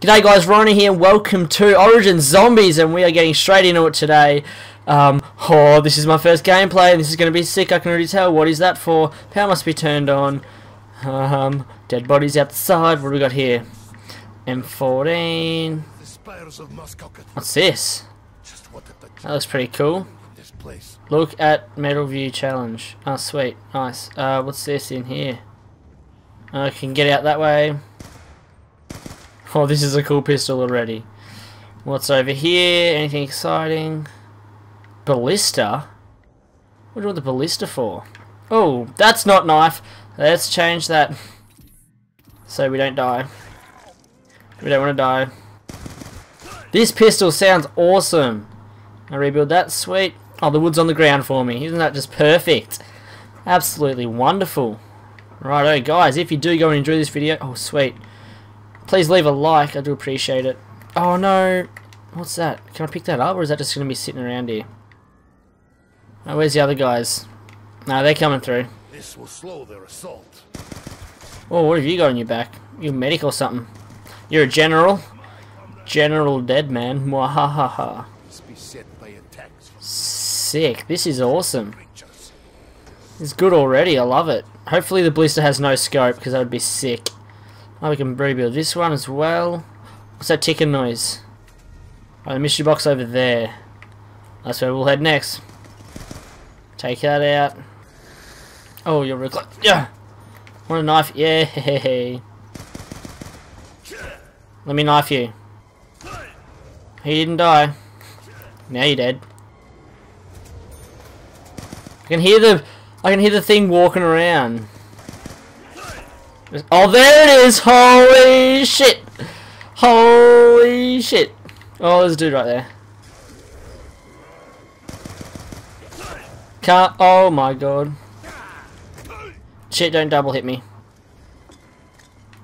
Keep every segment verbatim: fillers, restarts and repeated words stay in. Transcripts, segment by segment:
G'day guys, Ronnie here, and welcome to Origin Zombies, and we are getting straight into it today. Um, oh, this is my first gameplay, and this is going to be sick, I can already tell. What is that for? Power must be turned on. Um, dead bodies outside. What do we got here? M fourteen. What's this? That looks pretty cool. Look at Metal View Challenge. Oh, sweet. Nice. Uh, what's this in here? I can get out that way. Oh, this is a cool pistol already. What's over here? Anything exciting? Ballista? What do you want the ballista for? Oh, that's not knife. Let's change that so we don't die. We don't want to die. This pistol sounds awesome. I rebuild that. Sweet. Oh, the wood's on the ground for me. Isn't that just perfect? Absolutely wonderful. Righto, guys. If you do go and enjoy this video, oh, sweet. Please leave a like, I do appreciate it. Oh no, what's that? Can I pick that up, or is that just going to be sitting around here? Oh, where's the other guys? No, they're coming through. This will slow their assault. Oh, what have you got on your back? You're a medic or something. You're a general. General dead man. Mwahahaha. Sick, this is awesome. It's good already, I love it. Hopefully the blister has no scope, because that would be sick. Oh, we can rebuild this one as well. What's that ticking noise? Oh, the mystery box over there. That's where we'll head next. Take that out. Oh, you're real close. Yeah! Want a knife? Yeah! Let me knife you. He didn't die. Now you're dead. I can hear the... I can hear the thing walking around. Oh, there it is! Holy shit! Holy shit! Oh, there's a dude right there. Can't. Oh my god. Shit, don't double hit me.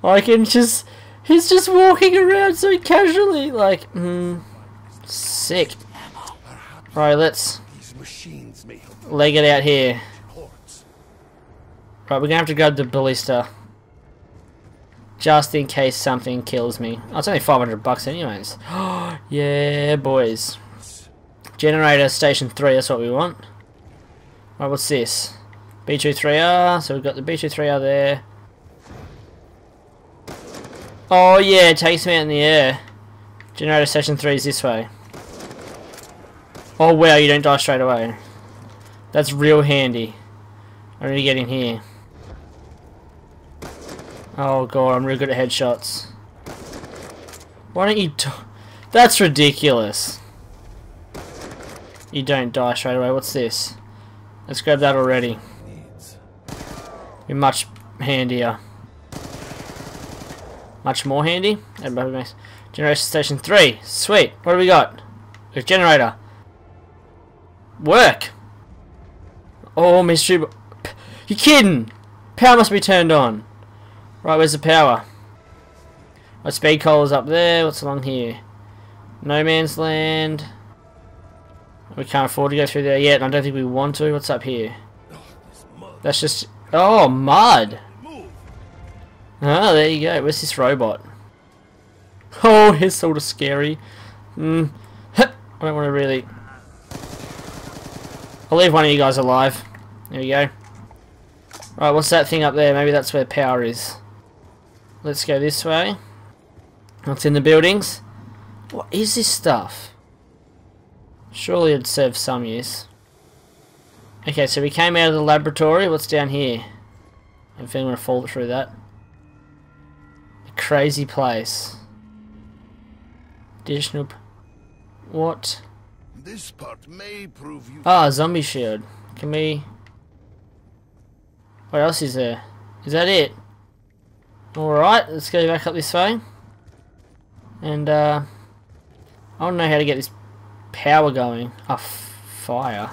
I can just. He's just walking around so casually! Like, hmm. Sick. Right, let's. Leg it out here. Right, we're gonna have to grab the ballista. Just in case something kills me. Oh, it's only five hundred bucks anyways. Yeah, boys. Generator Station three, that's what we want. Right, what's this? B twenty-three R, so we've got the B twenty-three R there. Oh yeah, it takes me out in the air. Generator Station three is this way. Oh wow, you don't die straight away. That's real handy. I need to get in here. Oh god, I'm real good at headshots. Why don't you t- That's ridiculous. You don't die straight away. What's this? Let's grab that already. Be much handier. Much more handy? Generation Station three. Sweet. What do we got? A generator. Work. Oh, mystery bo- You're kidding! Power must be turned on. Right, where's the power? My speed coal's up there. What's along here? No Man's Land. We can't afford to go through there yet, and I don't think we want to. What's up here? That's just... Oh, mud! Oh, there you go. Where's this robot? Oh, it's sort of scary. Mm. I don't want to really... I'll leave one of you guys alive. There we go. Right, what's that thing up there? Maybe that's where power is. Let's go this way. What's in the buildings? What is this stuff? Surely it'd serve some use. Okay, so we came out of the laboratory. What's down here? I'm feeling we're gonna fall through that. A crazy place. Additional. What? This part may prove you. Ah, zombie shield. Can we? What else is there? Is that it? Alright, let's go back up this way. And, uh... I don't know how to get this power going. Oh, fire.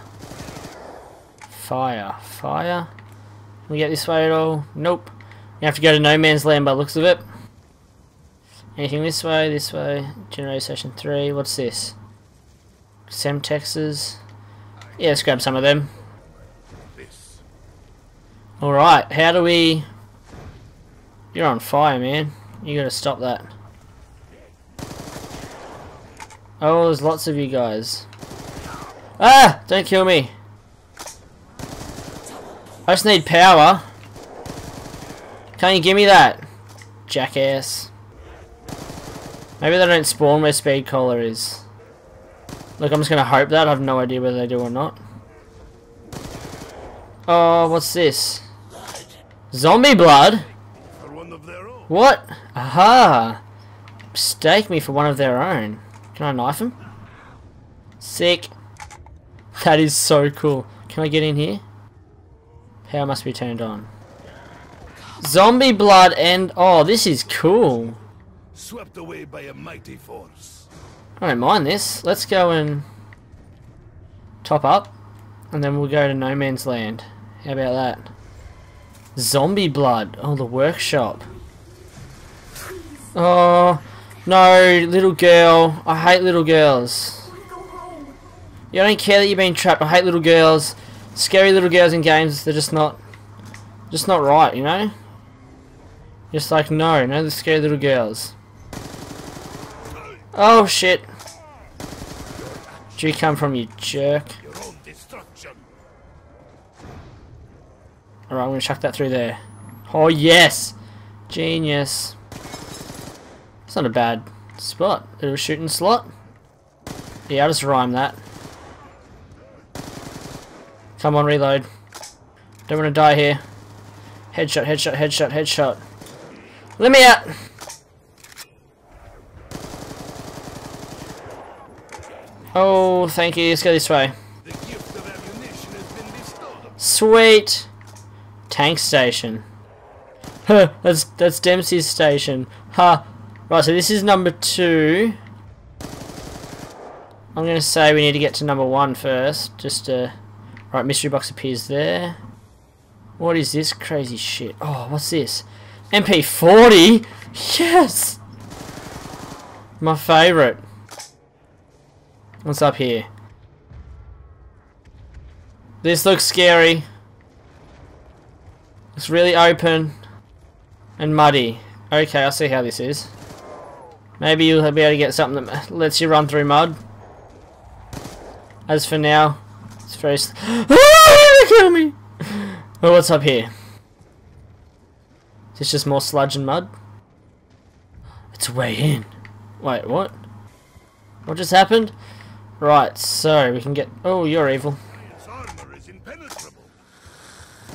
Fire. Fire. Can we get this way at all? Nope. You have to go to No Man's Land by the looks of it. Anything this way, this way. Generator Station three. What's this? Semtexes. Yeah, let's grab some of them. Alright, how do we... You're on fire, man. You gotta stop that. Oh, there's lots of you guys. Ah! Don't kill me. I just need power. Can't you give me that? Jackass. Maybe they don't spawn where Speed Caller is. Look, I'm just gonna hope that. I have no idea whether they do or not. Oh, what's this? Zombie blood? What? Aha! Stake me for one of their own. Can I knife him? Sick. That is so cool. Can I get in here? Power must be turned on. Zombie blood and... oh, this is cool. Swept away by a mighty force. I don't mind this. Let's go and top up. And then we'll go to No Man's Land. How about that? Zombie blood. Oh, the workshop. Oh, no, little girl. I hate little girls. Yeah, I don't care that you've been trapped. I hate little girls. Scary little girls in games. They're just not, just not right, you know? Just like, no, no, the scary little girls. Oh, shit. Where'd you come from, you jerk? Alright, I'm going to chuck that through there. Oh, yes! Genius. It's not a bad spot. Little shooting slot. Yeah, I'll just rhyme that. Come on, reload. Don't want to die here. Headshot, headshot, headshot, headshot. Let me out! Oh, thank you. Let's go this way. The gift of ammunition has been bestowed. Sweet! Tank station. Huh, that's, that's Dempsey's station. Ha! Huh. Right, so this is number two. I'm going to say we need to get to number one first. Just, uh... right, mystery box appears there. What is this crazy shit? Oh, what's this? M P forty? Yes! My favourite. What's up here? This looks scary. It's really open. And muddy. Okay, I'll see how this is. Maybe you'll be able to get something that lets you run through mud. As for now, it's very sl- ah, kill me! Well, what's up here? Is this just more sludge and mud? It's a way in. Wait, what? What just happened? Right, so we can get- oh, you're evil.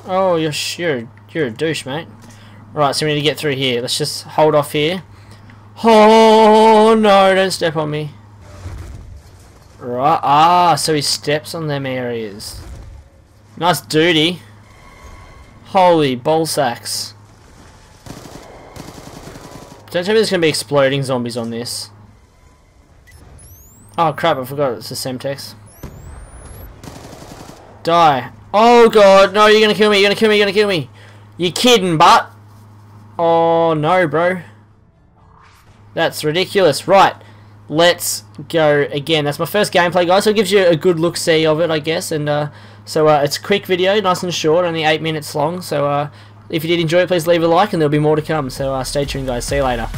Oh, you're you're, you're a douche, mate. Right, so we need to get through here. Let's just hold off here. Oh no, don't step on me. Right, ah, so he steps on them areas. Nice duty. Holy ballsacks. Don't tell me there's going to be exploding zombies on this. Oh crap, I forgot it's a Semtex. Die. Oh god, no, you're going to kill me, you're going to kill me, you're going to kill me. You're kidding, but. Oh no, bro. That's ridiculous. Right, let's go again. That's my first gameplay, guys, so it gives you a good look-see of it, I guess. And uh, so uh, it's a quick video, nice and short, only eight minutes long. So uh, if you did enjoy it, please leave a like, and there'll be more to come. So uh, stay tuned, guys. See you later.